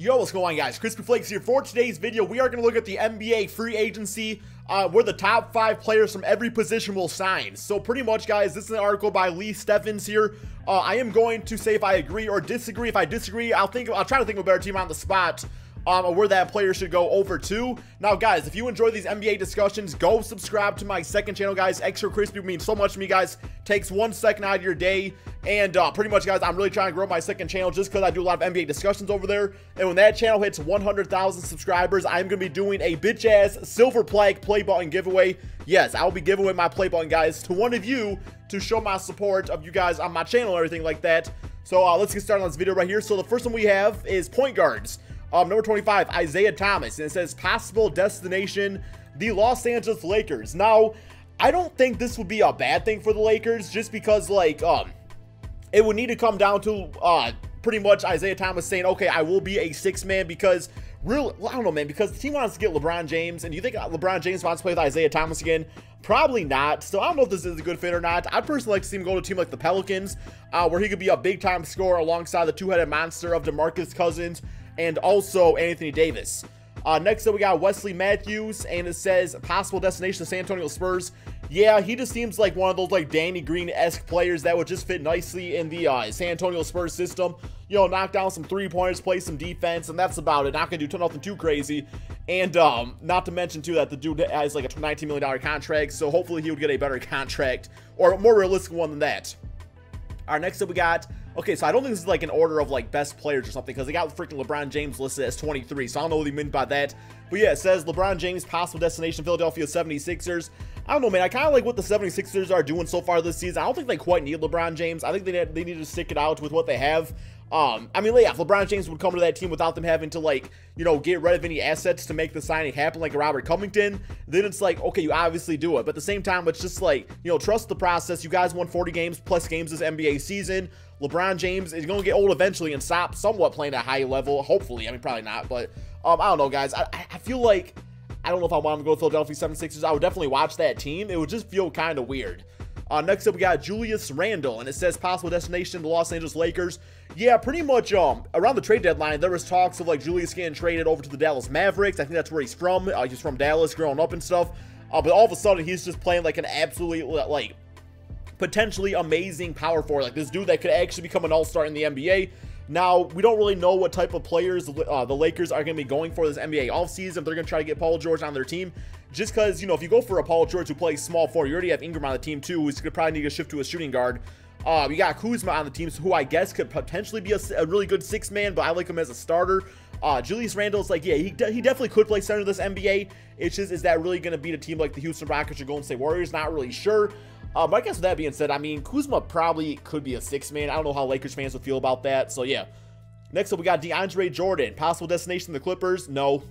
Yo, what's going on, guys? Crispy Flakes here. For today's video, we are going to look at the NBA free agency, where the top 5 players from every position will sign. So pretty much, guys, this is an article by Lee Stevens here. I am going to say if I agree or disagree. If I disagree, I'll try to think of a better team on the spot, or where that player should go over to. Now, guys, if you enjoy these NBA discussions, go subscribe to my second channel, guys. Extra Crispy means so much to me, guys. Takes 1 second out of your day. And pretty much, guys, I'm really trying to grow my second channel just because I do a lot of NBA discussions over there. And when that channel hits 100,000 subscribers, I'm going to be doing a bitch-ass silver plaque play button giveaway. Yes, I'll be giving away my play button, guys, to one of you to show my support of you guys on my channel and everything like that. So let's get started on this video right here. So the first one we have is point guards. Number 25, Isaiah Thomas. And it says possible destination, the Los Angeles Lakers. Now, I don't think this would be a bad thing for the Lakers just because, like, it would need to come down to pretty much Isaiah Thomas saying, okay, I will be a sixth man because, I don't know, man, because the team wants to get LeBron James, and you think LeBron James wants to play with Isaiah Thomas again? Probably not. So I don't know if this is a good fit or not. I'd personally like to see him go to a team like the Pelicans, where he could be a big-time scorer alongside the two-headed monster of DeMarcus Cousins and also Anthony Davis. Next up, we got Wesley Matthews, and it says possible destination of San Antonio Spurs. Yeah, he just seems like one of those like Danny Green-esque players that would just fit nicely in the San Antonio Spurs system. You know, knock down some three-pointers, play some defense, and that's about it. Not gonna do nothing too crazy. And not to mention too that the dude has like a $19 million contract, so hopefully he would get a better contract or a more realistic one than that. All right, next up we got, okay, so I don't think this is like an order of like best players or something because they got freaking LeBron James listed as 23, so I don't know what he meant by that. But yeah, it says LeBron James, possible destination, Philadelphia 76ers. I don't know, man. I kind of like what the 76ers are doing so far this season. I don't think they quite need LeBron James. I think they need to stick it out with what they have. I mean, yeah, if LeBron James would come to that team without them having to, like, you know, get rid of any assets to make the signing happen, like Robert Covington, then it's like, okay, you obviously do it. But at the same time, it's just like, you know, trust the process. You guys won 40 games plus games this NBA season. LeBron James is going to get old eventually and stop somewhat playing at a high level, hopefully. I mean, probably not, but I don't know, guys. I feel like, I don't know if I want him to go to Philadelphia 76ers. I would definitely watch that team. It would just feel kind of weird. Next up, we got Julius Randle, and it says possible destination, the Los Angeles Lakers. Yeah, pretty much around the trade deadline, there was talks of, like, Julius getting traded over to the Dallas Mavericks. I think that's where he's from. He's from Dallas growing up and stuff. But all of a sudden, he's just playing, like, an absolutely, like, potentially amazing power forward. Like, this dude that could actually become an all-star in the NBA. Now, we don't really know what type of players the Lakers are going to be going for this NBA offseason. They're going to try to get Paul George on their team just because, you know, if you go for a Paul George who plays small forward, you already have Ingram on the team too, who's going to probably need to shift to a shooting guard. We got Kuzma on the team, who I guess could potentially be a really good sixth man, but I like him as a starter. Julius Randle's like, yeah, he definitely could play center this NBA. It's just, is that really going to beat a team like the Houston Rockets or Golden State Warriors? Not really sure. But I guess with that being said, I mean, Kuzma probably could be a sixth man. I don't know how Lakers fans would feel about that. So, yeah. Next up, we got DeAndre Jordan. Possible destination, the Clippers? No.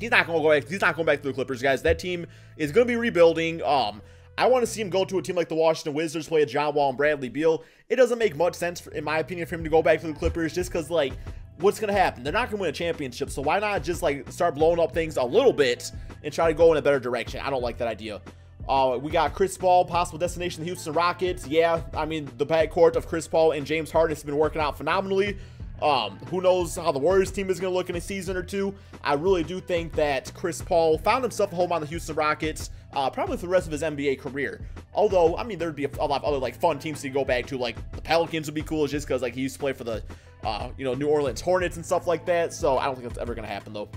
He's not going to go back. He's not going back to the Clippers, guys. That team is going to be rebuilding. I want to see him go to a team like the Washington Wizards, play a John Wall and Bradley Beal. It doesn't make much sense, in my opinion, for him to go back to the Clippers just because, like, what's going to happen? They're not going to win a championship, so why not just, like, start blowing up things a little bit and try to go in a better direction? I don't like that idea. We got Chris Paul, possible destination, the Houston Rockets. Yeah, I mean, the backcourt of Chris Paul and James Harden has been working out phenomenally. Who knows how the Warriors team is going to look in a season or two. I really do think that Chris Paul found himself a home on the Houston Rockets, probably for the rest of his NBA career. Although, I mean, there'd be a lot of other, like, fun teams to go back to. Like, the Pelicans would be cool just because, like, he used to play for the, you know, New Orleans Hornets and stuff like that. So, I don't think that's ever going to happen, though.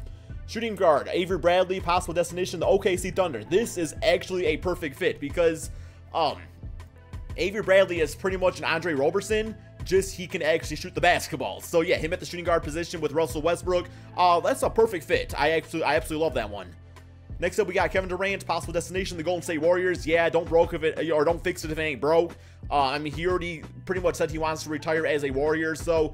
Shooting guard, Avery Bradley, possible destination, the OKC Thunder. This is actually a perfect fit because Avery Bradley is pretty much an Andre Roberson, just he can actually shoot the basketball. So, yeah, him at the shooting guard position with Russell Westbrook, that's a perfect fit. I absolutely love that one. Next up, we got Kevin Durant, possible destination, the Golden State Warriors. Yeah, don't fix it if it ain't broke. I mean, he already pretty much said he wants to retire as a Warrior, so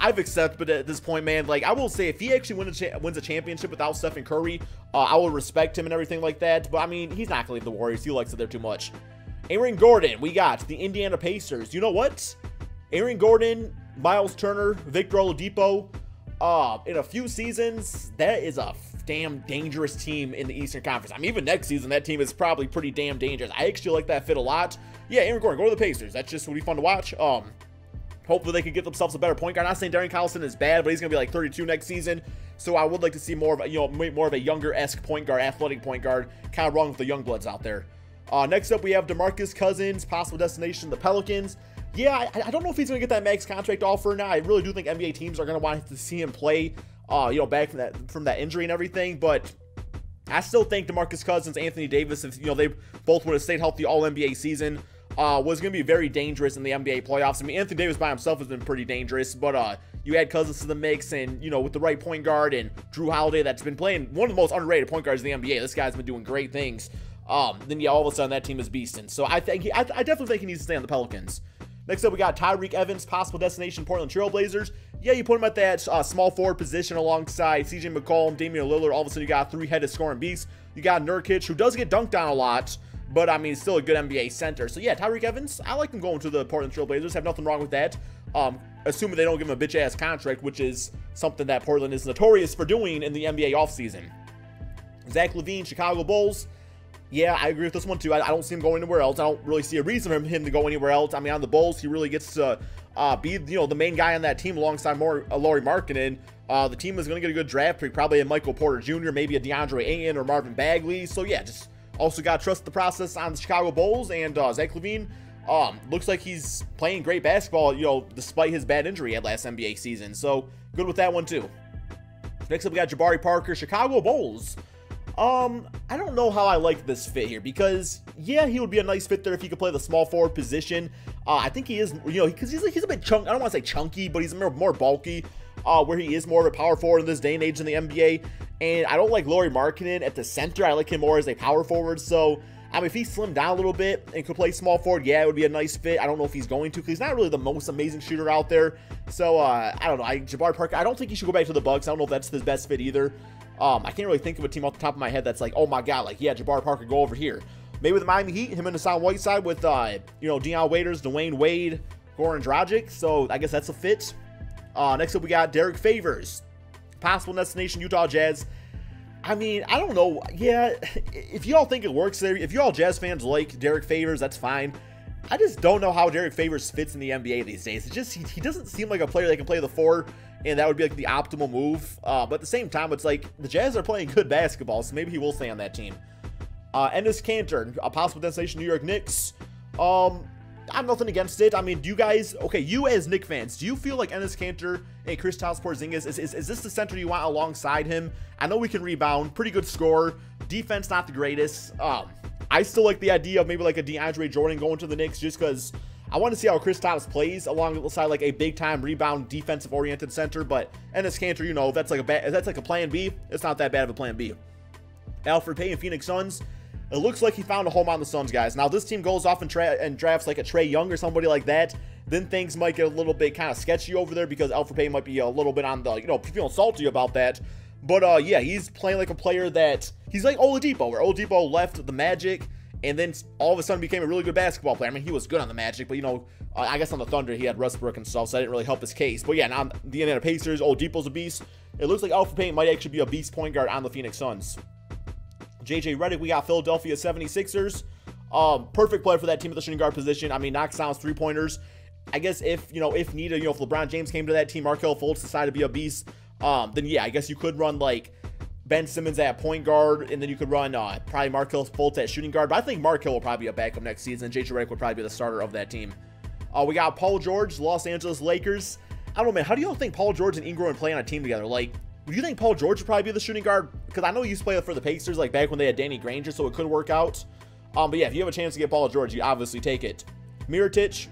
I've accepted at this point, man. Like, I will say, if he actually wins a championship without Stephen Curry, I will respect him and everything like that. But, I mean, he's not going to leave the Warriors. He likes it there too much. Aaron Gordon. We got the Indiana Pacers. You know what? Aaron Gordon, Miles Turner, Victor Oladipo. In a few seasons, that is a damn dangerous team in the Eastern Conference. I mean, even next season, that team is probably pretty damn dangerous. I actually like that fit a lot. Yeah, Aaron Gordon, go to the Pacers. That's just going to be fun to watch. Hopefully they can get themselves a better point guard. I'm not saying Darren Collison is bad, but he's gonna be like 32 next season. So I would like to see more of a, more of a younger-esque point guard, athletic point guard. Kind of wrong with the young bloods out there. Next up, we have DeMarcus Cousins, possible destination, the Pelicans. Yeah, I don't know if he's gonna get that max contract offer now. I really do think NBA teams are gonna want to see him play, back from that injury and everything. But I still think DeMarcus Cousins, Anthony Davis, if they both would have stayed healthy all NBA season, was going to be very dangerous in the NBA playoffs. I mean, Anthony Davis by himself has been pretty dangerous, but you add Cousins to the mix, and with the right point guard and Drew Holiday, that's been playing one of the most underrated point guards in the NBA. This guy's been doing great things. Then yeah, all of a sudden that team is beastin'. So I definitely think he needs to stay on the Pelicans. Next up, we got Tyreke Evans, possible destination, Portland Trailblazers. Yeah, you put him at that small forward position alongside CJ McCollum, Damian Lillard. All of a sudden, you got a three-headed scoring beast. You got Nurkic, who does get dunked on a lot, but I mean, still a good NBA center. So yeah, Tyreke Evans, I like him going to the Portland Trailblazers. Have nothing wrong with that. Assuming they don't give him a bitch-ass contract, which is something that Portland is notorious for doing in the NBA offseason. Zach LaVine, Chicago Bulls. Yeah, I agree with this one too. I don't see him going anywhere else. I don't really see a reason for him to go anywhere else. I mean, on the Bulls, he really gets to be the main guy on that team alongside more Lauri Markkanen. The team is going to get a good draft pick, probably a Michael Porter Jr., maybe a DeAndre Ayton or Marvin Bagley. So yeah, just also got to trust the process on the Chicago Bulls. And Zach LaVine looks like he's playing great basketball, despite his bad injury at last NBA season. So good with that one too. Next up, we got Jabari Parker, Chicago Bulls. I don't know how I like this fit here, because yeah, he would be a nice fit there if he could play the small forward position. I think he is, because he's a bit chunky. I don't want to say chunky, but he's more bulky, where he is more of a power forward in this day and age in the NBA. And I don't like Lauri Markkanen at the center. I like him more as a power forward. So I mean, if he slimmed down a little bit and could play small forward, yeah, it would be a nice fit. I don't know if he's going to, because he's not really the most amazing shooter out there. So I don't know. Jabari Parker, I don't think he should go back to the Bucks. I don't know if that's his best fit either. I can't really think of a team off the top of my head that's like, oh my god, like, yeah, Jabari Parker, go over here. Maybe with the Miami Heat, him and Hassan Whiteside with, Deion Waiters, Dwayne Wade, Goran Dragic. So I guess that's a fit. Next up, we got Derek Favors, possible destination, Utah Jazz. I mean, I don't know. Yeah, if y'all think it works there, if y'all Jazz fans like Derek Favors, that's fine. I just don't know how Derek Favors fits in the NBA these days. It's just, he doesn't seem like a player that can play the four, and that would be like the optimal move. But at the same time, it's like the Jazz are playing good basketball, so maybe he will stay on that team. Enes Kanter, a possible destination, New York Knicks. I have nothing against it. I mean, do you guys, okay, you as Knicks fans, do you feel like Enes Kanter and Kristaps Porzingis, is this the center you want alongside him? I know we can rebound, pretty good scorer, defense not the greatest. I still like the idea of maybe like a DeAndre Jordan going to the Knicks, just because I want to see how Kristaps plays alongside like a big-time rebound, defensive-oriented center. But Enes Kanter, if that's like a plan B, it's not that bad of a plan B. Alfred Payne, Phoenix Suns. It looks like he found a home on the Suns, guys. Now, this team goes off and drafts like a Trae Young or somebody like that. Then things might get a little bit kind of sketchy over there, because Alfred Payne might be a little bit on the, feeling salty about that. But, yeah, he's playing like a player that, he's like Oladipo, where Oladipo left the Magic and then all of a sudden became a really good basketball player. I mean, he was good on the Magic, but, I guess on the Thunder he had Westbrook and stuff, so that didn't really help his case. But, yeah, now the Indiana Pacers, Oladipo's a beast. It looks like Alfred Payne might actually be a beast point guard on the Phoenix Suns. JJ Redick, we got Philadelphia 76ers. Perfect player for that team at the shooting guard position. I mean, knocks down three-pointers. I guess if, if needed, if LeBron James came to that team, Markel Fultz decided to be a beast, then yeah, I guess you could run like Ben Simmons at point guard, and then you could run probably Markel Fultz at shooting guard. But I think Markel will probably be a backup next season. JJ Redick would probably be the starter of that team. We got Paul George, Los Angeles Lakers. I don't know, man. How do y'all think Paul George and Ingram play on a team together? Like, do you think Paul George would probably be the shooting guard? Because I know he used to play for the Pacers, like back when they had Danny Granger, so it could work out. But yeah, if you have a chance to get Paul George, you obviously take it. Mirotić,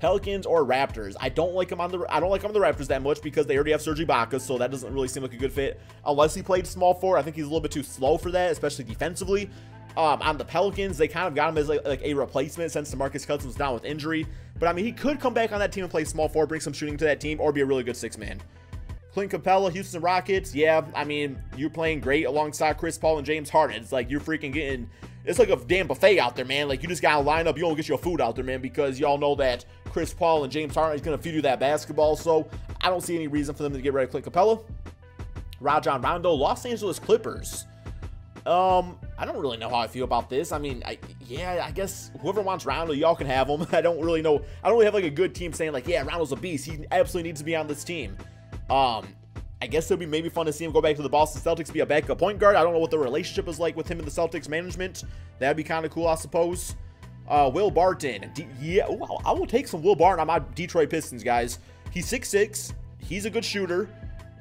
Pelicans or Raptors. I don't like him on the Raptors that much, because they already have Serge Ibaka, so that doesn't really seem like a good fit. Unless he played small forward, I think he's a little bit too slow for that, especially defensively. On the Pelicans, they kind of got him as like a replacement since DeMarcus Cousins was down with injury. But I mean, he could come back on that team and play small forward, bring some shooting to that team, or be a really good six-man. Clint Capella, Houston Rockets. Yeah, I mean, you're playing great alongside Chris Paul and James Harden. It's like you're freaking getting, it's like a damn buffet out there, man. Like, you just got to line up. You don't get your food out there, man, because y'all know that Chris Paul and James Harden is going to feed you that basketball. So I don't see any reason for them to get rid of Clint Capella. Rajon Rondo, Los Angeles Clippers. I don't really know how I feel about this. I mean, yeah, I guess whoever wants Randle, y'all can have him. I don't really know. I don't really have like a good team saying like, yeah, Randle's a beast. He absolutely needs to be on this team. I guess it'll be maybe fun to see him go back to the Boston Celtics, be a backup point guard. I don't know what the relationship is like with him and the Celtics management. That'd be kind of cool, I suppose. Will Barton. Yeah, ooh, I will take some Will Barton on my Detroit Pistons, guys. He's 6'6". He's a good shooter.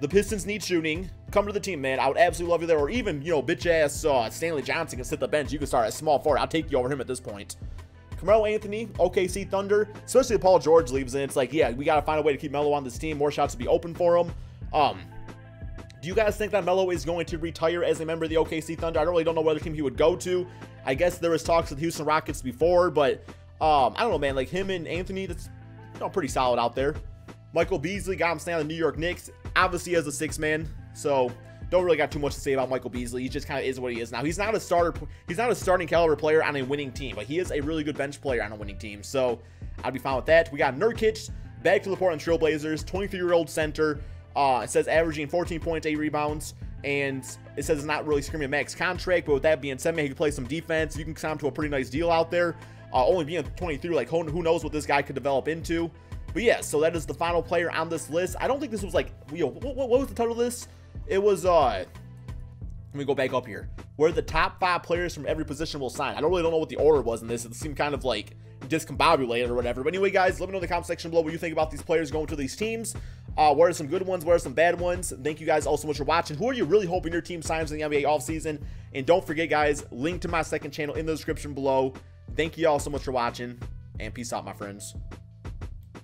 The Pistons need shooting. Come to the team, man. I would absolutely love you there. Or even, you know, bitch-ass Stanley Johnson can sit the bench. You can start at small forward. I'll take you over him at this point. Carmelo Anthony, OKC Thunder. Especially if Paul George leaves, and it's like, yeah, we got to find a way to keep Melo on this team. More shots to be open for him. Do you guys think that Melo is going to retire as a member of the OKC Thunder? I really don't know what other team he would go to. I guess there was talks with Houston Rockets before, but I don't know, man. Like him and Anthony, that's, you know, pretty solid out there. Michael Beasley, got him staying on the New York Knicks. Obviously, as a six-man, so don't really got too much to say about Michael Beasley. He just kind of is what he is now. He's not a starter. He's not a starting caliber player on a winning team, but he is a really good bench player on a winning team. So I'd be fine with that. We got Nurkic back to the Portland Trailblazers, 23-year-old center. It says averaging 14 points, 8 rebounds, and it says it's not really screaming max contract, but with that being said, man, he can play some defense. You can sign him to a pretty nice deal out there. Only being 23, like who knows what this guy could develop into. But yeah, so that is the final player on this list. I don't think this was like, you know, what was the title of this? It was, let me go back up here, where the top 5 players from every position will sign. I really don't know what the order was in this. It seemed kind of like discombobulated or whatever. But anyway, guys, let me know in the comment section below what you think about these players going to these teams. What are some good ones? What are some bad ones? Thank you guys all so much for watching. Who are you really hoping your team signs in the NBA offseason? And don't forget, guys, link to my second channel in the description below. Thank you all so much for watching, and peace out, my friends.